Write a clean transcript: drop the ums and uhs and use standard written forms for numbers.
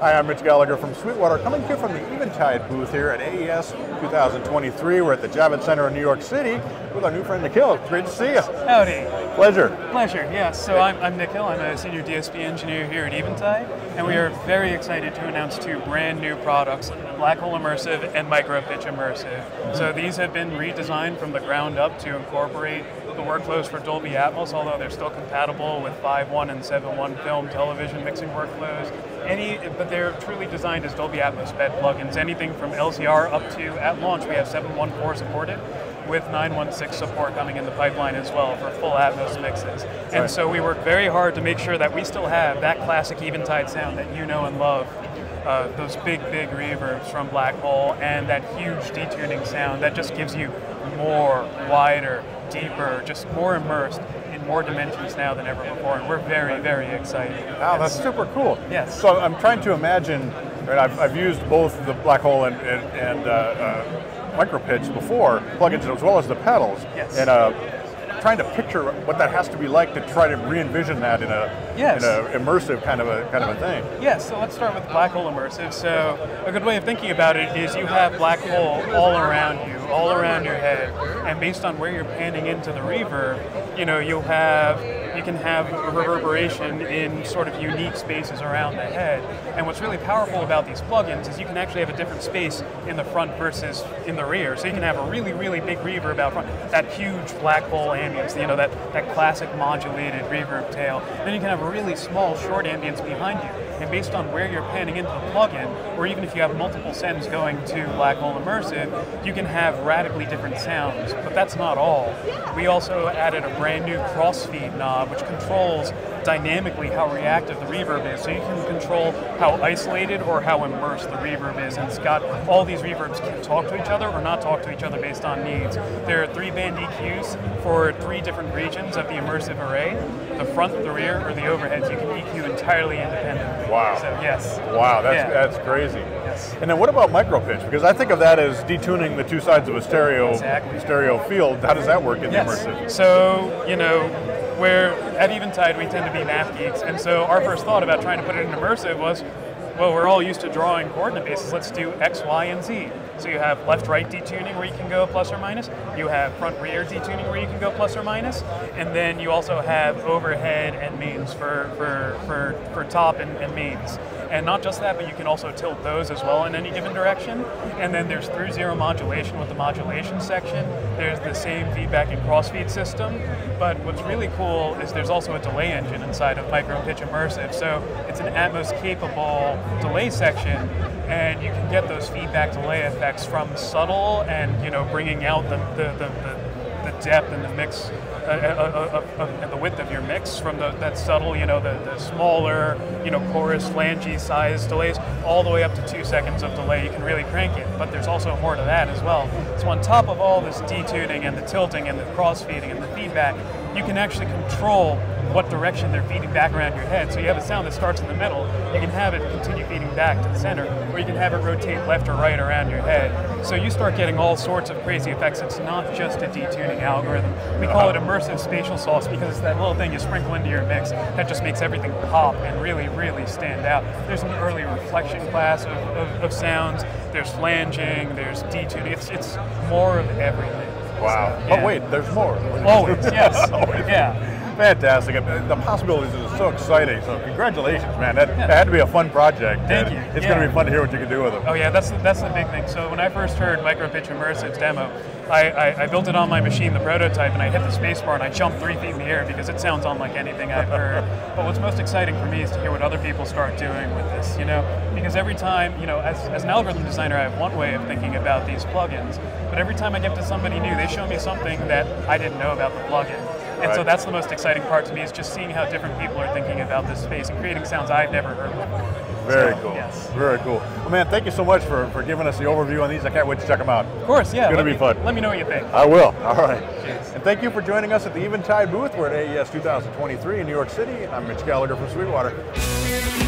Hi, I'm Mitch Gallagher from Sweetwater, coming to you from the Eventide booth here at AES 2023. We're at the Javits Center in New York City with our new friend Nick Hill. Great to see you. Howdy. Pleasure. Pleasure, yes. So I'm Nick Hill. I'm a senior DSP engineer here at Eventide, and we are very excited to announce two brand new products, Blackhole Immersive and MicroPitch Immersive. So these have been redesigned from the ground up to incorporate the workflows for Dolby Atmos, although they're still compatible with 5.1 and 7.1 film television mixing workflows. But they're truly designed as Dolby Atmos bed plugins, anything from LCR up to, at launch, we have 7.1.4 supported, with 9.1.6 support coming in the pipeline as well for full Atmos mixes. And so we work very hard to make sure that we still have that classic Eventide sound that you know and love. Those big reverbs from Blackhole and that huge detuning sound that just gives you more, wider, deeper, just more immersed in more dimensions now than ever before, and we're very excited. Wow, that's super cool. Yes. So I'm trying to imagine, right, I've used both the Blackhole and MicroPitch before, plugins as well as the pedals. Yes. And, trying to picture what that has to be like to try to re-envision that in a immersive kind of a thing. Yes, so let's start with Blackhole Immersive. So a good way of thinking about it is you have Blackhole all around your head, and based on where you're panning into the reverb, you know, you can have reverberation in sort of unique spaces around the head. And what's really powerful about these plugins is you can actually have a different space in the front versus in the rear. So you can have a really big reverb out front, that huge Blackhole ambience, you know, that classic modulated reverb tail. Then you can have a really small, short ambience behind you. And based on where you're panning into the plugin, or even if you have multiple sends going to Blackhole Immersive, you can have radically different sounds. But that's not all. We also added a brand new cross-feed knob, which controls dynamically how reactive the reverb is. So you can control how isolated or how immersed the reverb is. And it's got all these reverbs can talk to each other or not talk to each other based on needs. There are 3-band EQs for 3 different regions of the immersive array. The front, the rear, or the overheads, you can EQ entirely independently. Wow. So, yes. Wow, that's crazy. Yes. And then what about MicroPitch? Because I think of that as detuning the two sides of a stereo field. How does that work in the immersive? So, you know, where at Eventide we tend to be math geeks, and so our first thought about trying to put it in immersive was, well, we're all used to drawing coordinate bases, let's do X, Y, and Z. So you have left-right detuning where you can go plus or minus, you have front-rear detuning where you can go plus or minus, and then you also have overhead and mains for top and mains. And not just that, but you can also tilt those as well in any given direction. And then there's through-zero modulation with the modulation section. There's the same feedback and cross-feed system. But what's really cool is there's also a delay engine inside of MicroPitch Immersive. So it's an Atmos-capable delay section, and you can get those feedback delay effects from subtle and, you know, bringing out the depth and the mix and the width of your mix from that subtle, you know, the smaller, you know, chorus, flangy size delays, all the way up to 2 seconds of delay. You can really crank it, but there's also more to that as well. So on top of all this detuning and the tilting and the cross-feeding and the feedback, you can actually control what direction they're feeding back around your head. So you have a sound that starts in the middle, you can have it continue feeding back to the center, or you can have it rotate left or right around your head. So you start getting all sorts of crazy effects. It's not just a detuning algorithm. We call it immersive spatial sauce because it's that little thing you sprinkle into your mix that just makes everything pop and really stand out. There's an early reflection class of sounds, there's flanging, there's detuning, it's more of everything. Wow. So, yeah. Oh wait, there's more. Always, yes. Always. Yeah. Fantastic. The possibilities are so exciting. So congratulations, man. That had to be a fun project. Thank you. It's going to be fun to hear what you can do with them. Oh yeah, that's the big thing. So when I first heard MicroPitch Immersive's demo, I built it on my machine, the prototype, and I hit the spacebar and I jumped 3 feet in the air because it sounds unlike anything I've heard. But what's most exciting for me is to hear what other people start doing with this, you know? Because every time, you know, as an algorithm designer, I have one way of thinking about these plugins, but every time I get to somebody new, they show me something that I didn't know about the plugin. And so that's the most exciting part to me, is just seeing how different people are thinking about this space and creating sounds I've never heard before. Very cool. Yes. Very cool. Well, man, thank you so much for giving us the overview on these. I can't wait to check them out. Of course, yeah. It's going to be fun. Let me know what you think. I will. All right. Cheers. And thank you for joining us at the Eventide booth. We're at AES 2023 in New York City. I'm Mitch Gallagher from Sweetwater.